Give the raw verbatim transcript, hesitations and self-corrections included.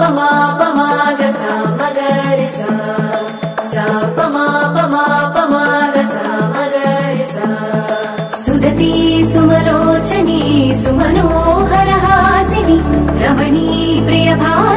पमा पमा गसा मगरिसा सा पमा पमा पमा गसा मगरिसा सुदती सुमलोचनी सुमनोहर हासिनी रमणी प्रिय भा